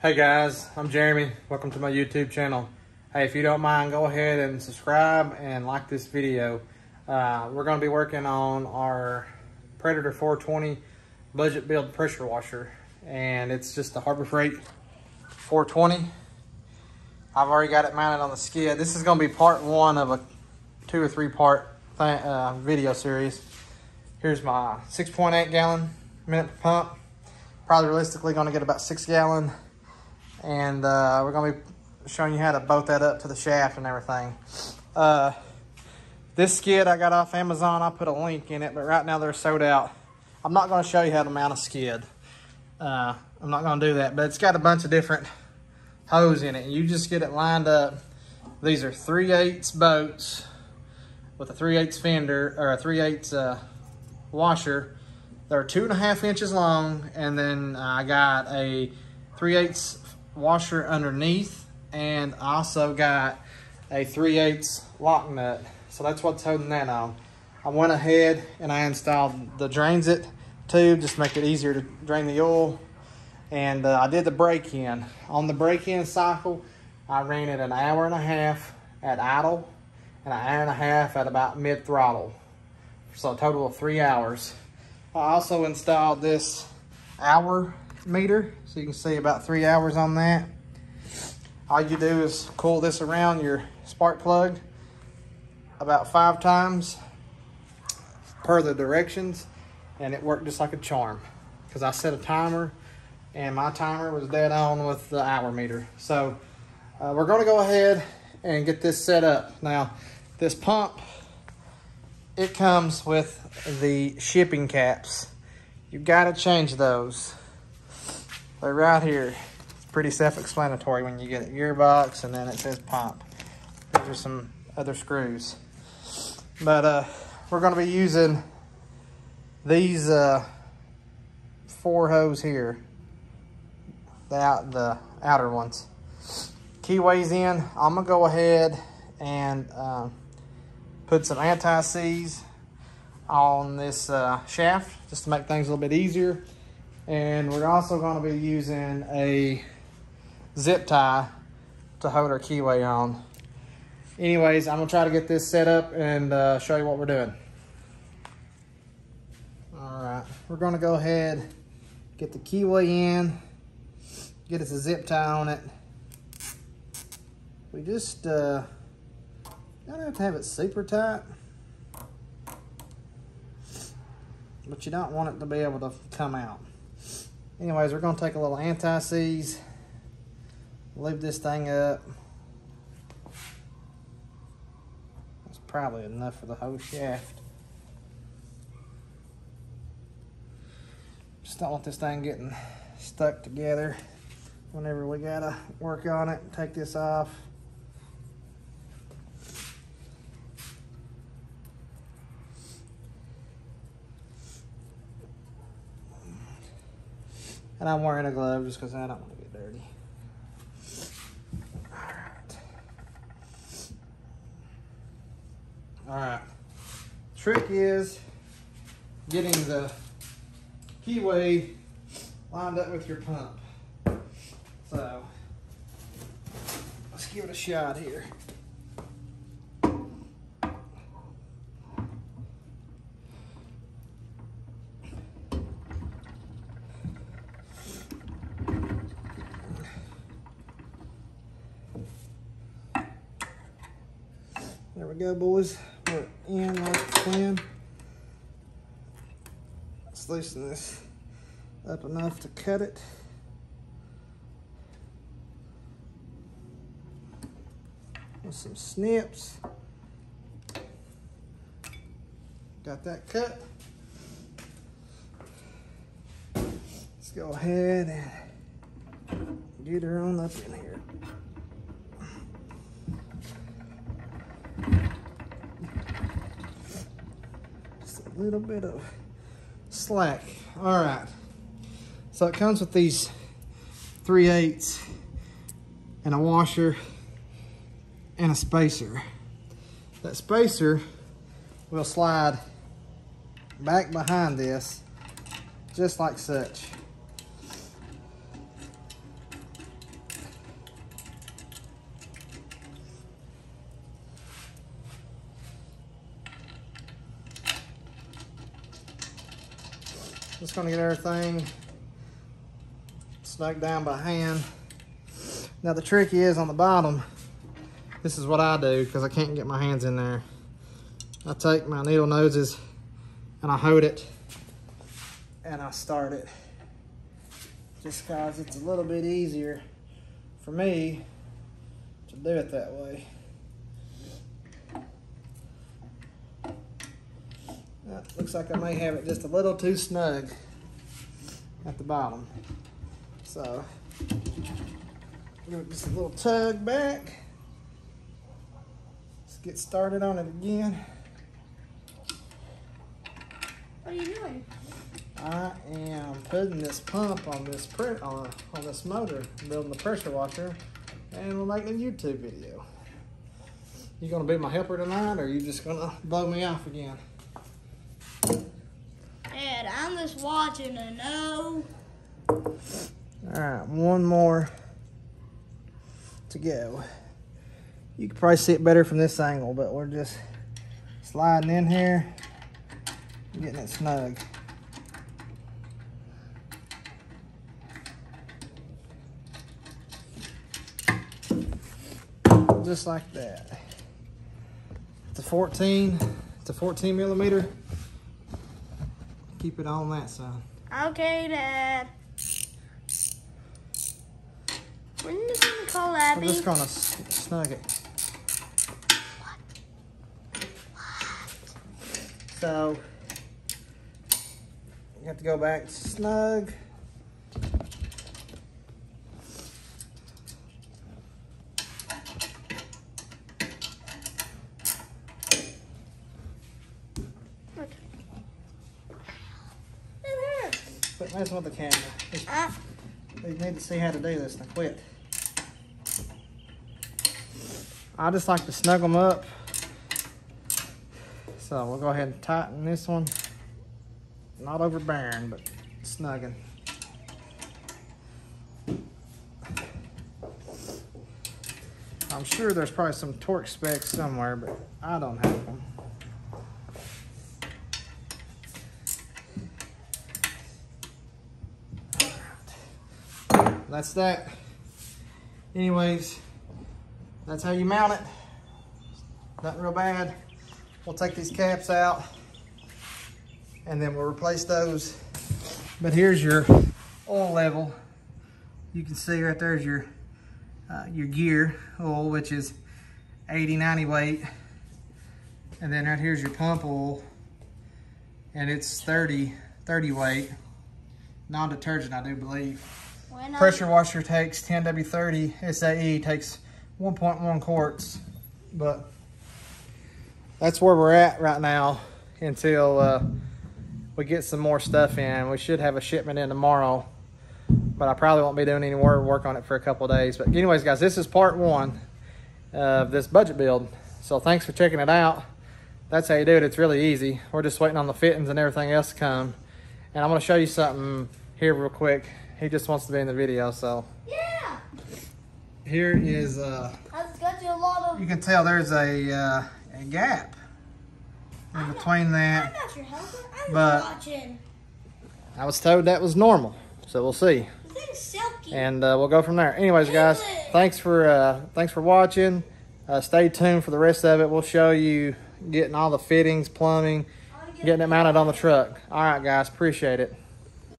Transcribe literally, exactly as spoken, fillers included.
Hey guys, I'm Jeremy. Welcome to my YouTube channel. Hey, if you don't mind, go ahead and subscribe and like this video. Uh, we're going to be working on our Predator four twenty budget build pressure washer, and it's just the Harbor Freight four twenty. I've already got it mounted on the skid. This is going to be part one of a two or three part th uh, video series. Here's my six point eight gallon minute pump. Probably realistically going to get about six gallon. And uh, we're gonna be showing you how to bolt that up to the shaft and everything. Uh, this skid I got off Amazon. I put a link in it, but right now they're sold out. I'm not gonna show you how to mount a skid. Uh, I'm not gonna do that, but it's got a bunch of different hoses in it. You just get it lined up. These are three eighths bolts with a three eighths fender, or a three eighths uh, washer. They're two and a half inches long, and then I got a three eighths washer underneath, and I also got a three eighths lock nut. So that's what's holding that on. I went ahead and I installed the drains it tube just to make it easier to drain the oil. And uh, I did the break-in. On the break-in cycle, I ran it an hour and a half at idle and an hour and a half at about mid-throttle. So a total of three hours. I also installed this hour meter, so you can see about three hours on that. All you do is coil this around your spark plug about five times per the directions, and it worked just like a charm because I set a timer and my timer was dead on with the hour meter. So uh, we're going to go ahead and get this set up. Now this pump, it comes with the shipping caps. You've got to change those. They're right here. It's pretty self-explanatory when you get a gearbox, and then it says pump. These are some other screws. But uh, we're going to be using these uh, four hoses here, the, out, the outer ones. Key weighs in. I'm going to go ahead and uh, put some anti-seize on this uh, shaft just to make things a little bit easier. And we're also going to be using a zip tie to hold our keyway on. Anyways, I'm going to try to get this set up and uh, show you what we're doing. All right, we're going to go ahead, get the keyway in, get us a zip tie on it. We just uh, don't have to have it super tight, but you don't want it to be able to come out. Anyways, we're going to take a little anti-seize, lube this thing up. That's probably enough for the whole shaft. Just don't want this thing getting stuck together whenever we got to work on it. Take this off. And I'm wearing a glove just because I don't want to get dirty. All right. All right. Trick is getting the keyway lined up with your pump. So let's give it a shot here. There we go, boys. We're in like planned. Let's loosen this up enough to cut it. With some snips. Got that cut. Let's go ahead and get her on up in here. Little bit of slack. All right, so it comes with these three eighths and a washer and a spacer. That spacer will slide back behind this just like such. Just gonna get everything snuck down by hand. Now the trick is on the bottom, this is what I do because I can't get my hands in there. I take my needle noses and I hold it and I start it. Just cause it's a little bit easier for me to do it that way. That looks like I may have it just a little too snug at the bottom. So, give it just a little tug back. Let's get started on it again. What are you doing? I am putting this pump on this pre on, on this motor, building the pressure washer, and we'll make a YouTube video. You gonna be my helper tonight, or are you just gonna blow me off again? Dad, I'm just watching and no. All right, one more to go. You can probably see it better from this angle, but we're just sliding in here, getting it snug. Just like that. It's a fourteen. It's a fourteen millimeter. Keep it on that side. Okay, Dad. When are you gonna call Abby? I'm just gonna snug it. What? What? So you have to go back snug. Quit messing with the camera. Ah. They need to see how to do this. Now quit. I just like to snug them up. So we'll go ahead and tighten this one. Not overbearing, but snugging. I'm sure there's probably some torque specs somewhere, but I don't have them. That's that. Anyways, that's how you mount it. Nothing real bad. We'll take these caps out and then we'll replace those. But here's your oil level. You can see right there's your uh, your gear oil, which is eighty, ninety weight. And then right here's your pump oil, and it's thirty, thirty weight. Non-detergent, I do believe. Pressure washer takes ten W thirty, S A E takes one point one quarts, but that's where we're at right now until uh, we get some more stuff in. We should have a shipment in tomorrow, but I probably won't be doing any more work on it for a couple of days. But anyways, guys, this is part one of this budget build, so thanks for checking it out. That's how you do it. It's really easy. We're just waiting on the fittings and everything else to come, and I'm going to show you something here real quick. He just wants to be in the video, so. Yeah. Here is uh I've got you a lot of. You can tell there's a uh, a gap in I'm between not, that. I'm not your helper. I'm but watching. I was told that was normal, so we'll see. Silky. And uh, we'll go from there. Anyways, guys, thanks for uh, thanks for watching. Uh, stay tuned for the rest of it. We'll show you getting all the fittings, plumbing, getting it mounted on the truck. All right, guys, appreciate it.